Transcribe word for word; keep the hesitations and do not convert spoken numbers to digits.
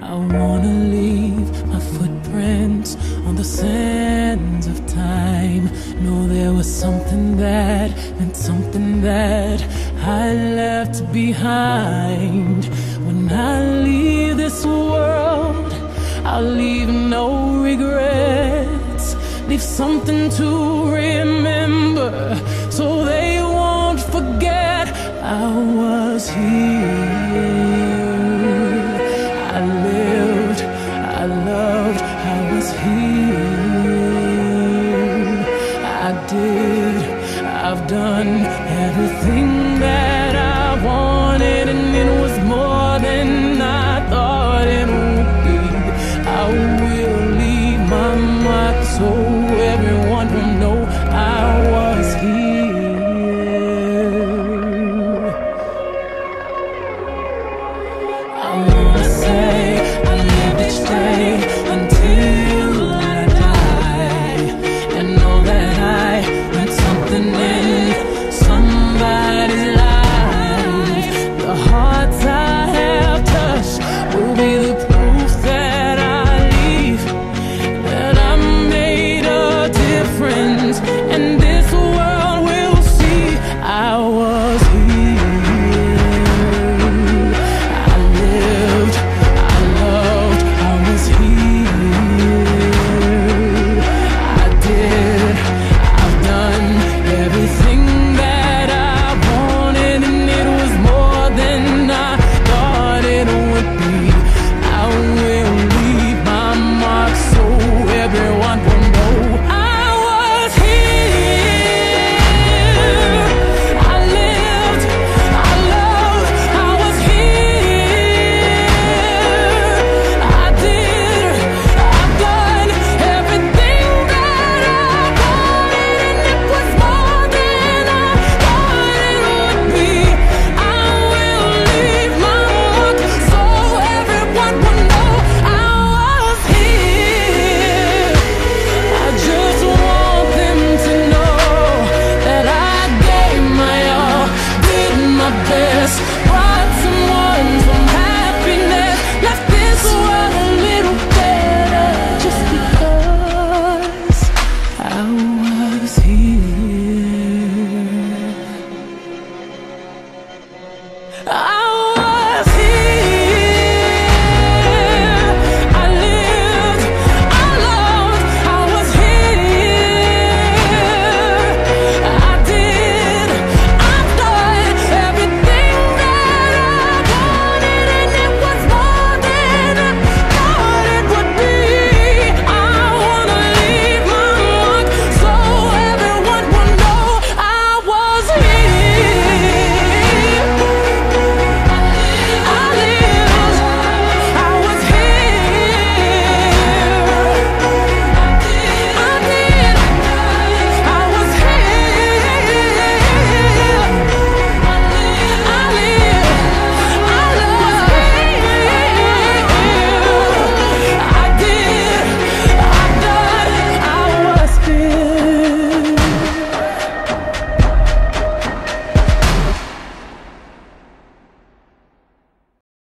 I wanna leave my footprints on the sands of time. No, there was something that meant something that I left behind. When I leave this world, I'll leave no regrets. Leave something to remember so they won't forget I was here.